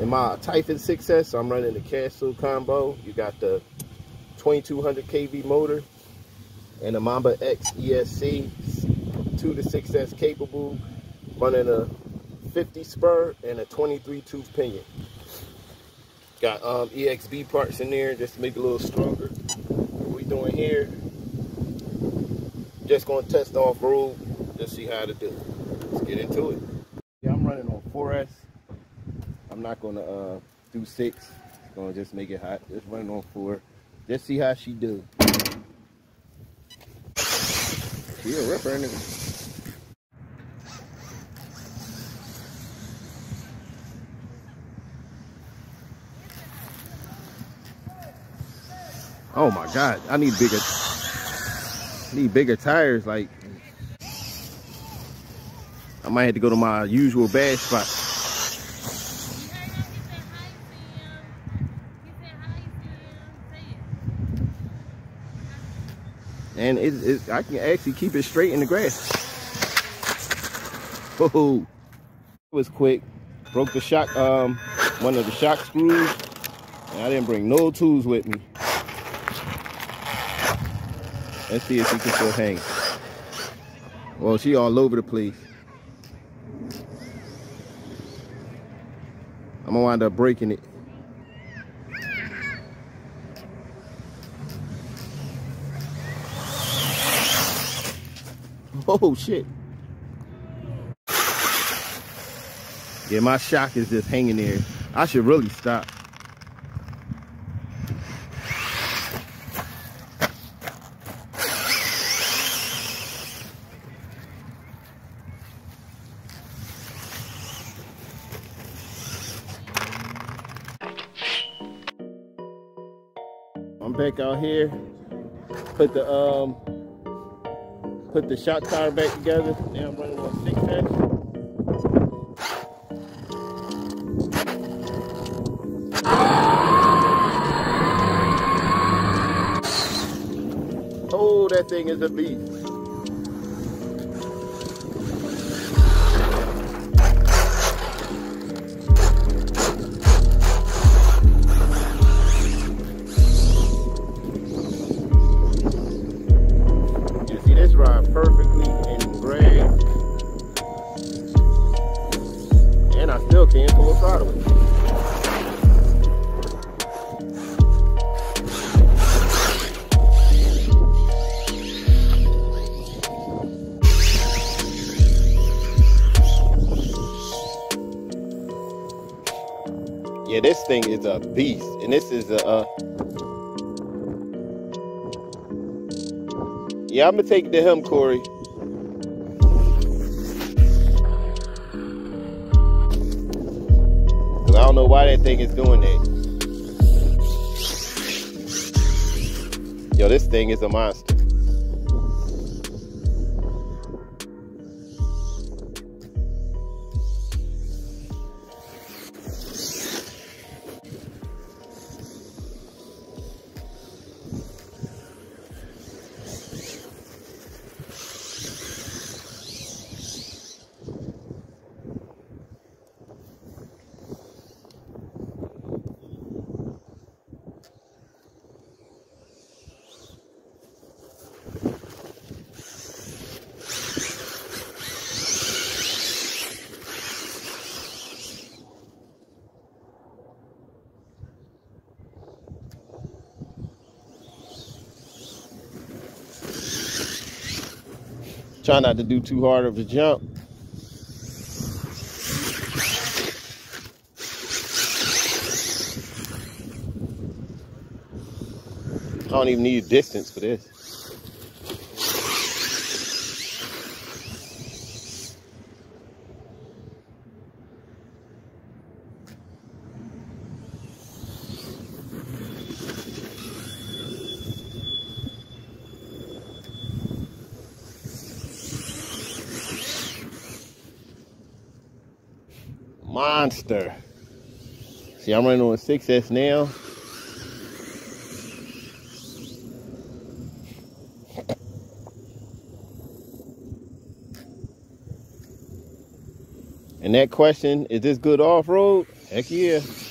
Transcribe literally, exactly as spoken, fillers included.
In my Typhon six S, I'm running the Castle Combo. You got the twenty-two hundred K V motor and the Mamba X E S C, two to six S capable, running a fifty spur and a twenty-three tooth pinion. Got um, E X B parts in there just to make it a little stronger. What we doing here, just going to test off-road, just see how to do it. Let's get into it. Yeah, I'm running on four S. I'm not going to uh, do six. It's going to just make it hot. Just running on four. Just see how she do. She a ripper, ain't it? Oh my God, I need bigger, need bigger tires. Like, I might have to go to my usual bad spot. And it, it, I can actually keep it straight in the grass. Oh, it was quick. Broke the shock, um, one of the shock screws. And I didn't bring no tools with me. Let's see if she can still hang. Well, she all over the place. I'm gonna wind up breaking it. Oh shit. Yeah, my shock is just hanging there. I should really stop. I'm back out here, put the um, put the shock tire back together. Now I'm running on six S. Oh, that thing is a beast. Perfectly in grass, and I still can't pull a throttle. Yeah, this thing is a beast, and this is a. Uh, Yeah, I'm gonna take it to him, Corey. Cause I don't know why that thing is doing that. Yo, this thing is a monster. Try not to do too hard of a jump. I don't even need distance for this. Monster. See, I'm running on six S now. And that question, is this good off-road? Heck yeah.